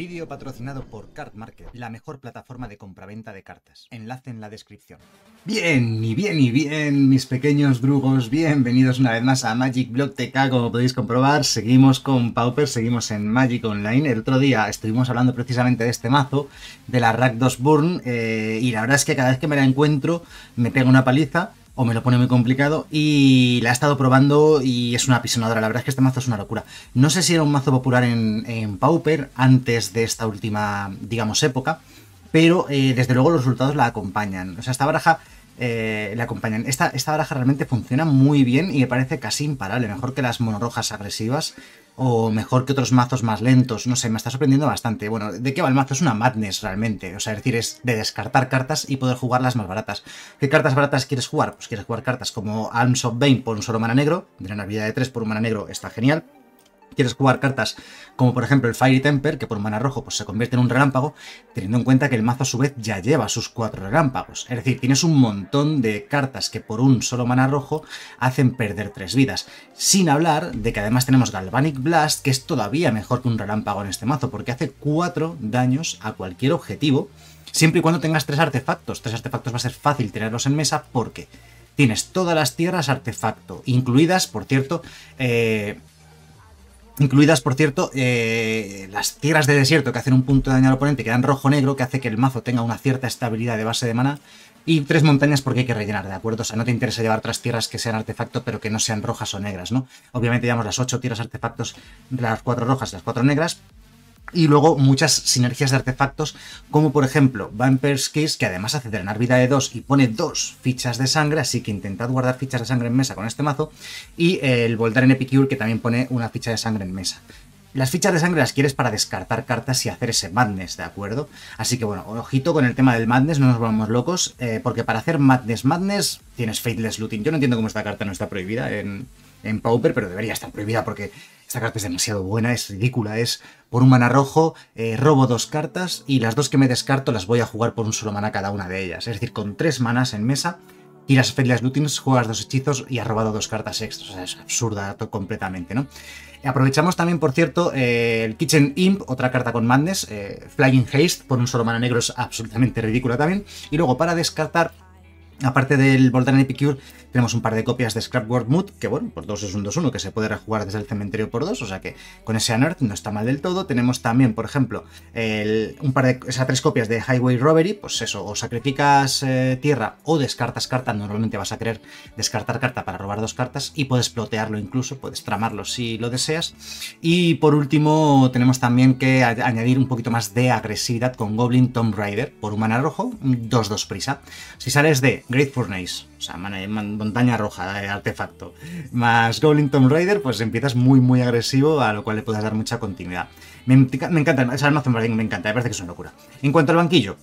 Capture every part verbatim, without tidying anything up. Vídeo patrocinado por Cardmarket, la mejor plataforma de compraventa de cartas. Enlace en la descripción. Bien, y bien, y bien, mis pequeños drugos, bienvenidos una vez más a MagicBlogTK. Como podéis comprobar, seguimos con Pauper, seguimos en Magic Online. El otro día estuvimos hablando precisamente de este mazo, de la Rakdos Burn, eh, y la verdad es que cada vez que me la encuentro me pega una paliza. O me lo pone muy complicado y la he estado probando y es una apisonadora. La verdad es que este mazo es una locura. No sé si era un mazo popular en, en Pauper antes de esta última, digamos, época, pero eh, desde luego los resultados la acompañan. O sea, esta baraja eh, la acompañan. Esta, esta baraja realmente funciona muy bien y me parece casi imparable. Mejor que las monorrojas agresivas o mejor que otros mazos más lentos. No sé, me está sorprendiendo bastante. Bueno, ¿de qué va el mazo? Es una madness realmente. O sea, es decir, es de descartar cartas y poder jugar las más baratas. ¿Qué cartas baratas quieres jugar? Pues quieres jugar cartas como Alms of the Vein por un solo mana negro. De una habilidad de tres por un mana negro está genial. Quieres jugar cartas como por ejemplo el Fiery Temper, que por mana rojo pues, se convierte en un relámpago, teniendo en cuenta que el mazo a su vez ya lleva sus cuatro relámpagos. Es decir, tienes un montón de cartas que por un solo mana rojo hacen perder tres vidas. Sin hablar de que además tenemos Galvanic Blast, que es todavía mejor que un relámpago en este mazo, porque hace cuatro daños a cualquier objetivo, siempre y cuando tengas tres artefactos. Tres artefactos va a ser fácil tenerlos en mesa porque tienes todas las tierras artefacto, incluidas, por cierto, eh... Incluidas, por cierto, eh, las tierras de desierto que hacen un punto de daño al oponente, que dan rojo-negro, que hace que el mazo tenga una cierta estabilidad de base de maná, y tres montañas porque hay que rellenar, ¿de acuerdo? O sea, no te interesa llevar otras tierras que sean artefacto, pero que no sean rojas o negras, ¿no? Obviamente llevamos las ocho tierras artefactos, las cuatro rojas y las cuatro negras, y luego muchas sinergias de artefactos, como por ejemplo Vampire's Kiss, que además hace drenar vida de dos y pone dos fichas de sangre, así que intentad guardar fichas de sangre en mesa con este mazo, y el Voldaren Epicure, que también pone una ficha de sangre en mesa. Las fichas de sangre las quieres para descartar cartas y hacer ese madness, ¿de acuerdo? Así que bueno, ojito con el tema del madness, no nos volvamos locos, eh, porque para hacer madness madness tienes Faithless Looting. Yo no entiendo cómo esta carta no está prohibida en, en Pauper, pero debería estar prohibida porque esta carta es demasiado buena, es ridícula, es por un mana rojo, eh, robo dos cartas y las dos que me descarto las voy a jugar por un solo mana cada una de ellas. Es decir, con tres manas en mesa, tiras Faithless Looting, juegas dos hechizos y has robado dos cartas extras. O sea, es absurda completamente, ¿no? Aprovechamos también, por cierto, eh, el Kitchen Imp, otra carta con madness, eh, Flying Haste, por un solo mana negro es absolutamente ridícula también. Y luego para descartar, aparte del Voldaren Epicure, tenemos un par de copias de Scrapwork Mutt, que bueno, por dos es un dos uno, que se puede rejugar desde el cementerio por dos, o sea que con ese Unearth no está mal del todo. Tenemos también, por ejemplo, el, un par de esas tres copias de Highway Robbery, pues eso, o sacrificas eh, tierra o descartas carta, normalmente vas a querer descartar carta para robar dos cartas y puedes plotearlo incluso, puedes tramarlo si lo deseas. Y por último tenemos también que añadir un poquito más de agresividad con Goblin Tomb Raider, por un mana rojo, dos dos prisa. Si sales de Great Furnace, o sea, montaña roja, eh, artefacto, más Goblin Tomb Raider, pues empiezas muy muy agresivo, a lo cual le puedes dar mucha continuidad. Me, me encanta, esa armación me encanta, me parece que es una locura. En cuanto al banquillo,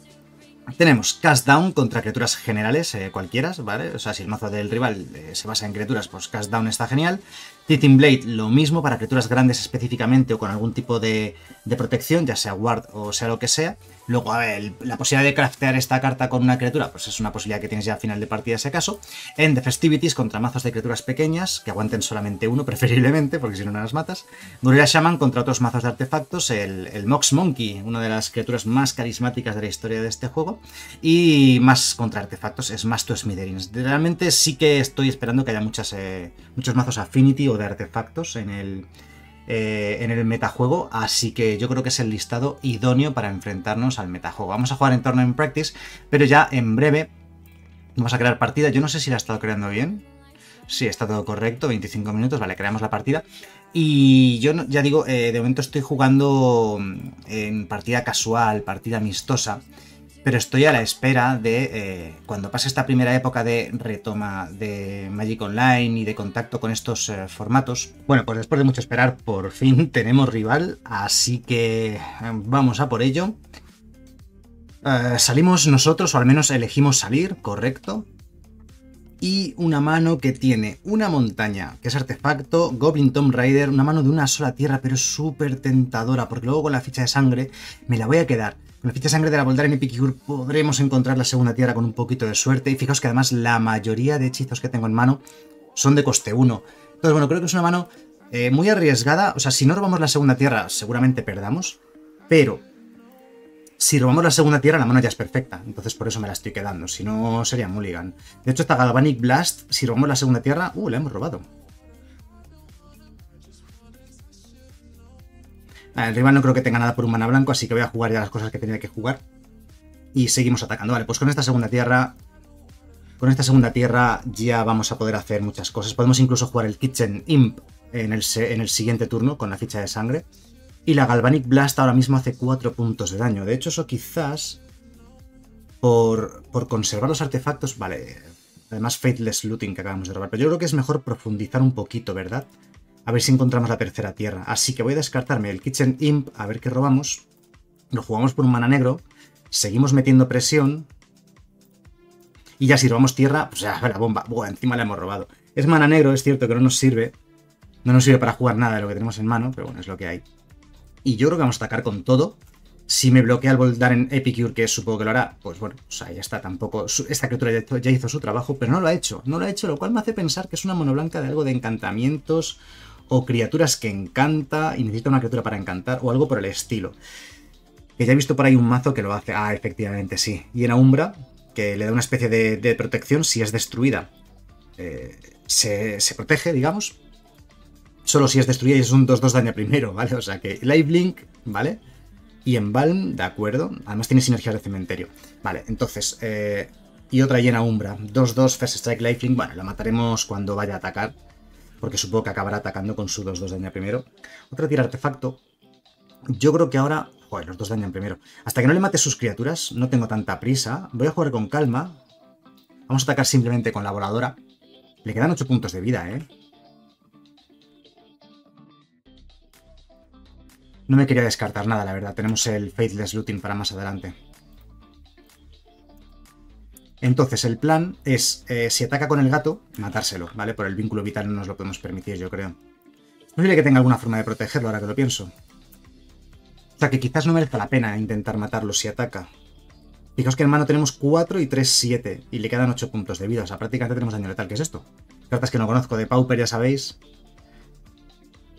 tenemos Cast Down contra criaturas generales, eh, cualquiera, ¿vale? O sea, si el mazo del rival eh, se basa en criaturas, pues Cast Down está genial. Tithing Blade, lo mismo, para criaturas grandes específicamente o con algún tipo de, de protección, ya sea ward o sea lo que sea. Luego, a ver, la posibilidad de craftear esta carta con una criatura, pues es una posibilidad que tienes ya a final de partida, si acaso. End the Festivities contra mazos de criaturas pequeñas, que aguanten solamente uno, preferiblemente, porque si no, no las matas. Gorilla Shaman contra otros mazos de artefactos, el, el Mox Monkey, una de las criaturas más carismáticas de la historia de este juego. Y más contra artefactos, es más tu Smithereens. Realmente sí que estoy esperando que haya muchas, eh, muchos mazos Affinity o de artefactos en el... Eh, en el metajuego, así que yo creo que es el listado idóneo para enfrentarnos al metajuego. Vamos a jugar en torno en practice, pero ya en breve vamos a crear partida. Yo no sé si la he estado creando bien. Sí, está todo correcto, veinticinco minutos, vale, creamos la partida. Y yo no, ya digo, eh, de momento estoy jugando en partida casual, partida amistosa, pero estoy a la espera de eh, cuando pase esta primera época de retoma de Magic Online y de contacto con estos eh, formatos. Bueno, pues después de mucho esperar, por fin tenemos rival, así que vamos a por ello. Eh, salimos nosotros, o al menos elegimos salir, correcto. Y una mano que tiene una montaña, que es artefacto, Goblin Tomb Raider, una mano de una sola tierra, pero súper tentadora, porque luego con la ficha de sangre me la voy a quedar. Con la ficha de sangre de la Voldaren Epicure podremos encontrar la segunda tierra con un poquito de suerte. Y fijaos que además la mayoría de hechizos que tengo en mano son de coste uno. Entonces, bueno, creo que es una mano eh, muy arriesgada. O sea, si no robamos la segunda tierra, seguramente perdamos. pero si robamos la segunda tierra, la mano ya es perfecta. Entonces por eso me la estoy quedando. Si no, sería mulligan. De hecho, esta Galvanic Blast, si robamos la segunda tierra... ¡Uh, la hemos robado! Vale, el rival no creo que tenga nada por un mana blanco, así que voy a jugar ya las cosas que tenía que jugar. Y seguimos atacando. Vale, pues con esta segunda tierra... Con esta segunda tierra ya vamos a poder hacer muchas cosas. Podemos incluso jugar el Kitchen Imp en el, en el siguiente turno con la ficha de sangre. Y la Galvanic Blast ahora mismo hace cuatro puntos de daño. De hecho, eso quizás por, por conservar los artefactos... Vale, además Faithless Looting que acabamos de robar. Pero yo creo que es mejor profundizar un poquito, ¿verdad? A ver si encontramos la tercera tierra. Así que voy a descartarme el Kitchen Imp, a ver qué robamos. Lo jugamos por un mana negro. Seguimos metiendo presión... Y ya si robamos tierra, pues ya la bomba. Buah, encima la hemos robado. Es mana negro, es cierto que no nos sirve. No nos sirve para jugar nada de lo que tenemos en mano, pero bueno, es lo que hay. Y yo creo que vamos a atacar con todo. Si me bloquea el Voldaren Epicure, que supongo que lo hará, pues bueno, o sea, ya está tampoco... Esta criatura ya hizo su trabajo, pero no lo ha hecho. No lo ha hecho, lo cual me hace pensar que es una mono blanca de algo de encantamientos o criaturas que encanta y necesita una criatura para encantar o algo por el estilo. Que ya he visto por ahí un mazo que lo hace. Ah, efectivamente, sí. Llena Umbra... que le da una especie de, de protección si es destruida. Eh, se, se protege, digamos. Solo si es destruida y es un dos dos daño primero, ¿vale? O sea que Lifelink, ¿vale? Y Embalm, de acuerdo. Además tiene sinergias de cementerio. Vale, entonces... Eh, y otra Llena Umbra. dos dos, First Strike, Lifelink. Bueno, la mataremos cuando vaya a atacar. Porque supongo que acabará atacando con su dos dos daño primero. Otra tira artefacto. Yo creo que ahora... Joder, los dos dañan primero. Hasta que no le mate sus criaturas, no tengo tanta prisa. Voy a jugar con calma. Vamos a atacar simplemente con la voladora. Le quedan ocho puntos de vida, ¿eh? No me quería descartar nada, la verdad. Tenemos el Faithless Looting para más adelante. Entonces, el plan es, eh, si ataca con el gato, matárselo, ¿vale? Por el vínculo vital no nos lo podemos permitir, yo creo. Es posible que tenga alguna forma de protegerlo, ahora que lo pienso. O sea, que quizás no merezca la pena intentar matarlo si ataca. Fijaos que en mano tenemos cuatro y tres, siete. Y le quedan ocho puntos de vida. O sea, prácticamente tenemos daño letal. ¿Qué es esto? Cartas que no conozco de Pauper, ya sabéis.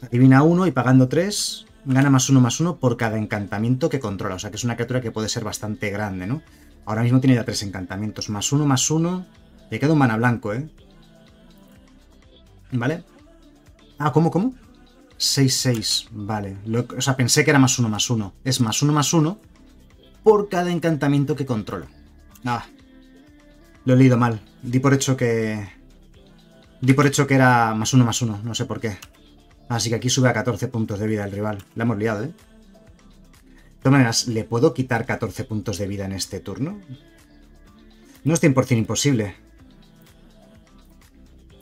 Adivina uno y pagando tres, gana más uno más uno por cada encantamiento que controla. O sea, que es una criatura que puede ser bastante grande, ¿no? Ahora mismo tiene ya tres encantamientos. Más uno más uno. Le queda un mana blanco, ¿eh? ¿Vale? Ah, ¿cómo, cómo? seis seis, vale. Lo, o sea, pensé que era más uno más uno. Es más uno más uno por cada encantamiento que controla. Ah, lo he leído mal. Di por hecho que... Di por hecho que era más uno más uno, no sé por qué. Así que aquí sube a catorce puntos de vida el rival. La hemos liado, ¿eh? De todas maneras, ¿le puedo quitar catorce puntos de vida en este turno? No es cien por cien imposible.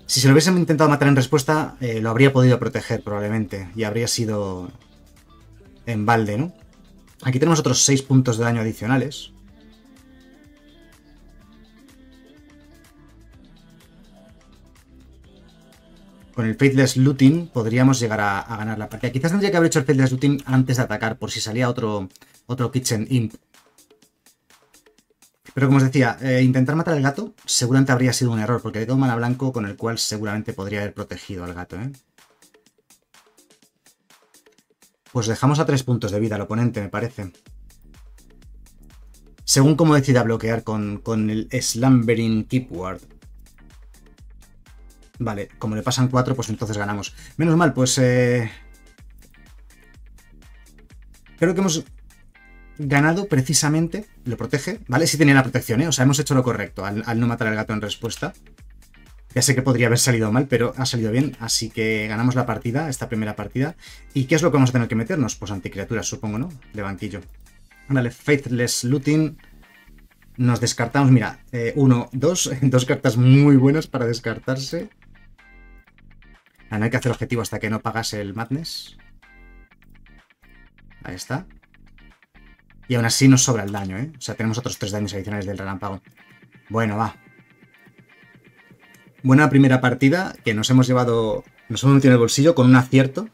Si se lo hubiésemos intentado matar en respuesta, eh, lo habría podido proteger probablemente. Y habría sido en balde, ¿no? Aquí tenemos otros seis puntos de daño adicionales. Con el Faithless Looting podríamos llegar a, a ganar la partida. Quizás tendría que haber hecho el Faithless Looting antes de atacar, por si salía otro, otro Kitchen Imp. Pero como os decía, eh, intentar matar al gato seguramente habría sido un error, porque le queda un mana blanco con el cual seguramente podría haber protegido al gato, ¿eh? Pues dejamos a tres puntos de vida al oponente, me parece. Según cómo decida bloquear con, con el Slumbering Keepguard. Vale, como le pasan cuatro, pues entonces ganamos. Menos mal, pues... Eh... Creo que hemos... ganado precisamente, lo protege, ¿vale? Sí tenía la protección, ¿eh? O sea, hemos hecho lo correcto al, al no matar al gato en respuesta. Ya sé que podría haber salido mal, pero ha salido bien, así que ganamos la partida, esta primera partida. ¿Y qué es lo que vamos a tener que meternos? Pues anticriaturas, supongo, ¿no? De banquillo. Vale, Faithless Looting. Nos descartamos, mira, eh, uno, dos, dos cartas muy buenas para descartarse. Ah, no hay que hacer objetivo hasta que no pagas el Madness. Ahí está. Y aún así nos sobra el daño, ¿eh? O sea, tenemos otros tres daños adicionales del relámpago. Bueno, va. Buena primera partida que nos hemos llevado... Nos hemos metido en el bolsillo con un acierto.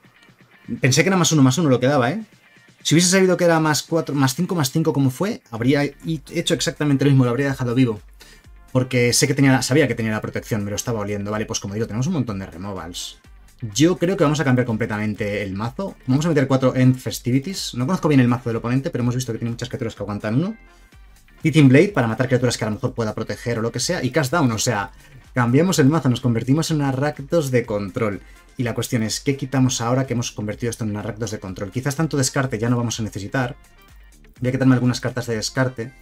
Pensé que era más uno más uno lo que daba, ¿eh? Si hubiese sabido que era más cuatro, más cinco, más cinco como fue, habría hecho exactamente lo mismo, lo habría dejado vivo. Porque sé que tenía, sabía que tenía la protección, me lo estaba oliendo. Vale, pues como digo, tenemos un montón de removals. Yo creo que vamos a cambiar completamente el mazo. Vamos a meter cuatro End Festivities. No conozco bien el mazo del oponente, pero hemos visto que tiene muchas criaturas que aguantan uno. Tithing Blade para matar criaturas que a lo mejor pueda proteger o lo que sea. Y Cast Down, o sea, cambiamos el mazo, nos convertimos en una Rakdos de control. Y la cuestión es, ¿qué quitamos ahora que hemos convertido esto en una Rakdos de control? Quizás tanto descarte ya no vamos a necesitar. Voy a quitarme algunas cartas de descarte,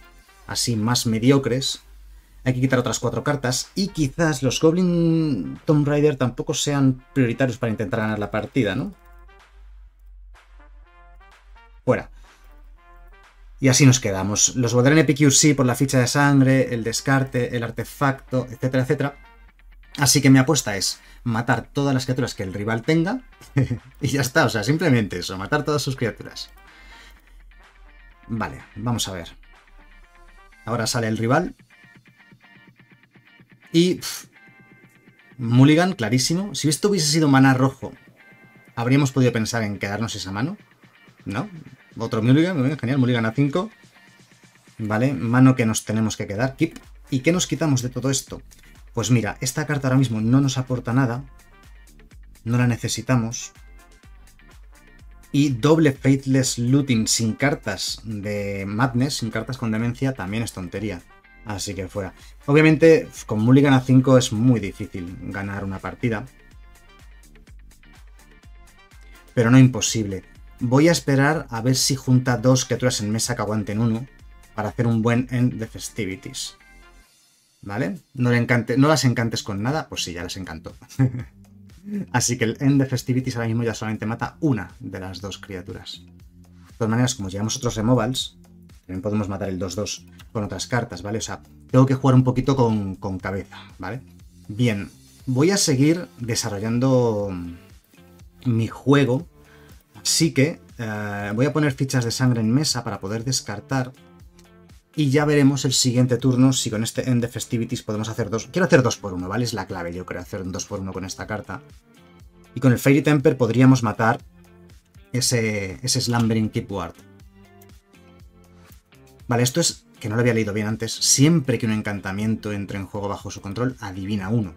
así más mediocres. Hay que quitar otras cuatro cartas y quizás los Goblin Tomb Raider tampoco sean prioritarios para intentar ganar la partida, ¿no? Fuera. Y así nos quedamos. Los Voldaren Epicure sí, por la ficha de sangre, el descarte, el artefacto, etcétera, etcétera. Así que mi apuesta es matar todas las criaturas que el rival tenga y ya está, o sea, simplemente eso, matar todas sus criaturas. Vale, vamos a ver. Ahora sale el rival. Y pff, mulligan, clarísimo. Si esto hubiese sido maná rojo, habríamos podido pensar en quedarnos esa mano, ¿no? Otro mulligan, genial, mulligan a cinco. Vale, mano que nos tenemos que quedar, keep. ¿Y qué nos quitamos de todo esto? Pues mira, esta carta ahora mismo no nos aporta nada. No la necesitamos. Y doble Faithless Looting sin cartas de Madness, sin cartas con demencia, también es tontería. Así que fuera. Obviamente, con mulligan a cinco es muy difícil ganar una partida. Pero no imposible. Voy a esperar a ver si junta dos criaturas en mesa que aguanten uno para hacer un buen End de Festivities. ¿Vale? No, le encante, no las encantes con nada, pues sí, ya las encantó. Así que el End de Festivities ahora mismo ya solamente mata una de las dos criaturas. De todas maneras, como llevamos otros removals, también podemos matar el dos dos con otras cartas, ¿vale? O sea, tengo que jugar un poquito con, con cabeza, ¿vale? Bien, voy a seguir desarrollando mi juego, así que eh, voy a poner fichas de sangre en mesa para poder descartar y ya veremos el siguiente turno si con este End de Festivities podemos hacer dos. Quiero hacer dos por uno, ¿vale? Es la clave, yo creo, hacer un dos por uno con esta carta. Y con el Fiery Temper podríamos matar ese, ese Slumbering Keepguard. Vale, esto es que no lo había leído bien antes. Siempre que un encantamiento entre en juego bajo su control, adivina uno.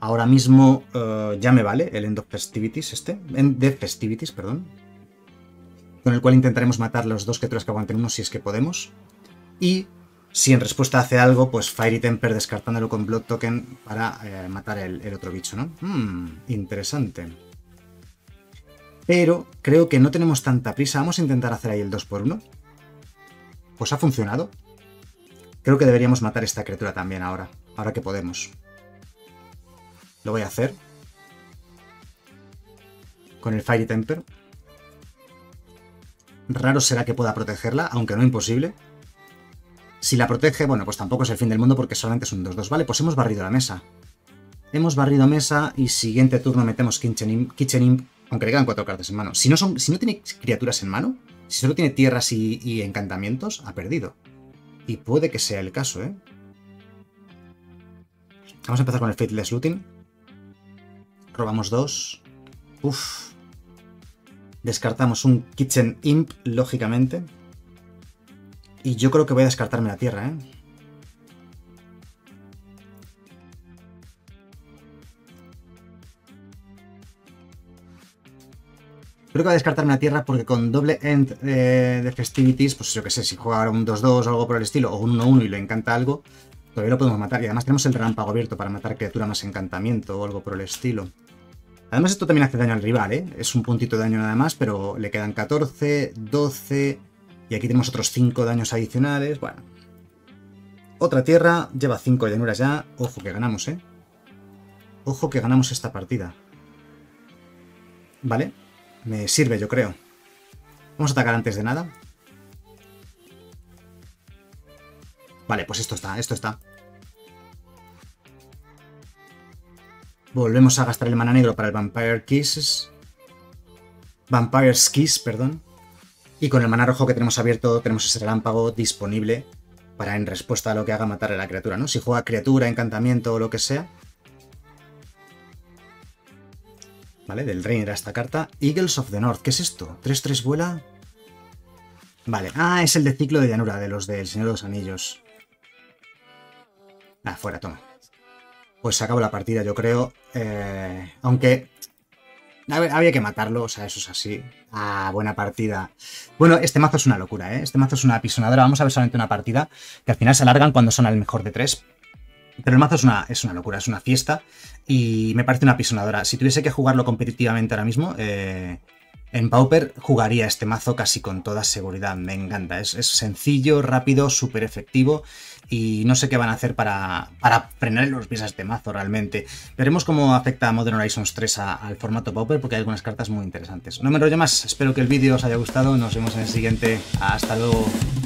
Ahora mismo uh, ya me vale el End of Festivities, este. End de Festivities, perdón. Con el cual intentaremos matar los dos criaturas que aguanten uno si es que podemos. Y si en respuesta hace algo, pues Fiery Temper descartándolo con Blood Token para eh, matar el, el otro bicho, ¿no? Hmm, interesante. Pero creo que no tenemos tanta prisa. Vamos a intentar hacer ahí el dos por uno. Pues ha funcionado. Creo que deberíamos matar esta criatura también ahora. Ahora que podemos. Lo voy a hacer. Con el Fiery Temper. Raro será que pueda protegerla, aunque no imposible. Si la protege, bueno, pues tampoco es el fin del mundo porque solamente es un dos dos. Vale, pues hemos barrido la mesa. Hemos barrido mesa y siguiente turno metemos Kitchen Imp. Kitchen Imp aunque le quedan cuatro cartas en mano. Si no, son, si no tiene criaturas en mano, si solo tiene tierras y, y encantamientos, ha perdido. Y puede que sea el caso, ¿eh? Vamos a empezar con el Faithless Looting. Robamos dos. Uf. Descartamos un Kitchen Imp, lógicamente. Y yo creo que voy a descartarme la tierra, ¿eh? Creo que va a descartarme la tierra porque con doble End eh, de Festivities, pues yo que sé, si juega ahora un dos dos o algo por el estilo, o un uno uno y le encanta algo, todavía lo podemos matar. Y además tenemos el relámpago abierto para matar criatura más encantamiento o algo por el estilo. Además esto también hace daño al rival, ¿eh? Es un puntito de daño nada más, pero le quedan catorce, doce, y aquí tenemos otros cinco daños adicionales. Bueno, otra tierra, lleva cinco llanuras ya. Ojo que ganamos, ¿eh? Ojo que ganamos esta partida. Vale. Me sirve, yo creo. Vamos a atacar antes de nada. Vale, pues esto está, esto está. Volvemos a gastar el mana negro para el Vampire's Kiss. Vampire's Kiss, perdón. Y con el mana rojo que tenemos abierto, tenemos ese relámpago disponible para en respuesta a lo que haga matar a la criatura, ¿no? Si juega criatura, encantamiento o lo que sea. Vale, del reino era esta carta. Eagles of the North, ¿qué es esto? tres tres vuela. Vale, ah, es el de ciclo de llanura, de los del Señor de los Anillos. Ah, fuera, toma. pues se acabó la partida, yo creo. Eh, aunque a ver, había que matarlo, o sea, eso es así. Ah, buena partida. Bueno, este mazo es una locura, ¿eh? Este mazo es una apisonadora. Vamos a ver solamente una partida, que al final se alargan cuando son al mejor de tres. Pero el mazo es una, es una locura, es una fiesta y me parece una apisonadora. Si tuviese que jugarlo competitivamente ahora mismo, eh, en Pauper jugaría este mazo casi con toda seguridad. Me encanta, es, es sencillo, rápido, súper efectivo y no sé qué van a hacer para, para frenar los pies a este mazo realmente. Veremos cómo afecta a Modern Horizons tres a, al formato Pauper, porque hay algunas cartas muy interesantes. No me enrollo más, espero que el vídeo os haya gustado, nos vemos en el siguiente. Hasta luego.